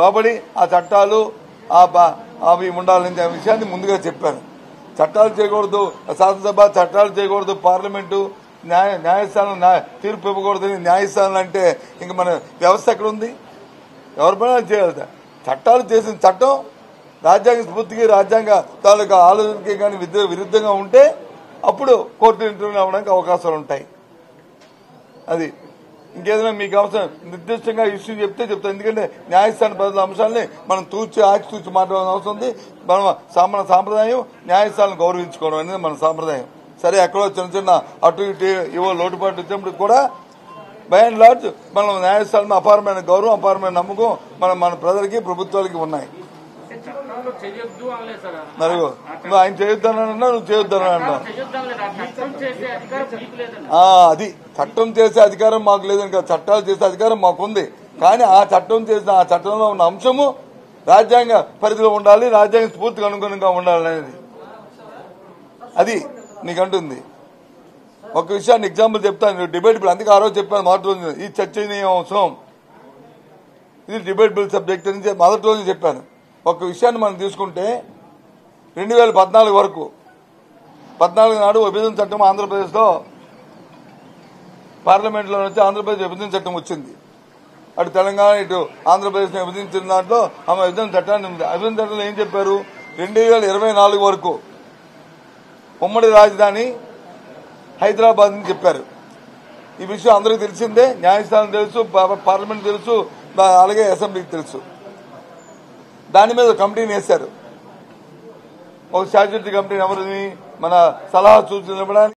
లోబడి ఆ చట్టాలు అవి ఉండాలనే విషయాన్ని ముందుగా చెప్పాను. చట్టాలు చేయకూడదు, శాసనసభ చట్టాలు చేయకూడదు, పార్లమెంటు న్యాయస్థానం తీర్పు ఇవ్వకూడదని న్యాయస్థానం అంటే ఇంక మన వ్యవస్థ ఎక్కడ ఉంది? ఎవరి పైన చేయాలి. చట్టాలు చేసిన చట్టం రాజ్యాంగ స్ఫూర్తికి, రాజ్యాంగ తాలూకా ఆలోచనకి కానీ విరుద్ధంగా ఉంటే అప్పుడు కోర్టు ఇంటర్వ్యూ అవ్వడానికి అవకాశాలు ఉంటాయి. అది ఇంకేదైనా మీకు అవసరం నిర్దిష్టంగా ఇష్యూ చెప్తే చెప్తాం. ఎందుకంటే న్యాయస్థాన బదులు అంశాలని మనం ఆచితూచి మాట్లాడాల్సిన అవసరం ఉంది. మన సాంప్రదాయం న్యాయస్థానం గౌరవించుకోవడం అనేది మన సాంప్రదాయం. సరే, ఎక్కడో చిన్న చిన్న అటు ఇటు ఏవో లోటుపాటు వచ్చినప్పుడు కూడా బై అండ్ లార్జ్ మనం న్యాయస్థానం అపారమైన గౌరవం, అపారమైన నమ్మకం మన ప్రజలకి, ప్రభుత్వాలకి ఉన్నాయి. మరి నువ్వు ఆయన చేయొద్దన్నా, నువ్వు చేయొద్దన్నా, అది చట్టం చేసే అధికారం మాకు లేదని కాదు, చట్టాలు చేసే అధికారం మాకుంది. కానీ ఆ చట్టం చేసిన ఆ చట్టంలో ఉన్న అంశము రాజ్యాంగ పరిధిలో ఉండాలి, రాజ్యాంగ స్ఫూర్తికి అనుగుణంగా ఉండాలనేది అది నీకంటుంది. ఒక విషయాన్ని ఎగ్జాంపుల్ చెప్తాను. డిబేట్ బిల్, అందుకే ఆ రోజు చెప్పాను మొదటి రోజు, ఈ చర్చనీయ అంశం, ఇది డిబేట్ బిల్ సబ్జెక్ట్ నుంచి మొదటి రోజు చెప్పాను. ఒక విషయాన్ని మనం తీసుకుంటే 2014 వరకు, 14 నాడు విభజన చట్టం ఆంధ్రప్రదేశ్లో పార్లమెంట్లో నుంచి ఆంధ్రప్రదేశ్ విభజన చట్టం వచ్చింది. అటు తెలంగాణ, ఇటు ఆంధ్రప్రదేశ్ను విభజించిన దాంట్లో ఆమె విభజన చట్టాన్ని, విభజన చట్టంలో ఏం చెప్పారు, 2024 వరకు ఉమ్మడి రాజధాని హైదరాబాద్ అని చెప్పారు. ఈ విషయం అందరికీ తెలిసిందే, న్యాయస్థానం తెలుసు, పార్లమెంట్ తెలుసు, అలాగే అసెంబ్లీకి తెలుసు. దాని మీద కమిటీని వేశారు, ఒక స్టాచ్యూటరీ కమిటీని, ఎవరిని మన సలహా సూచనలు ఇవ్వడానికి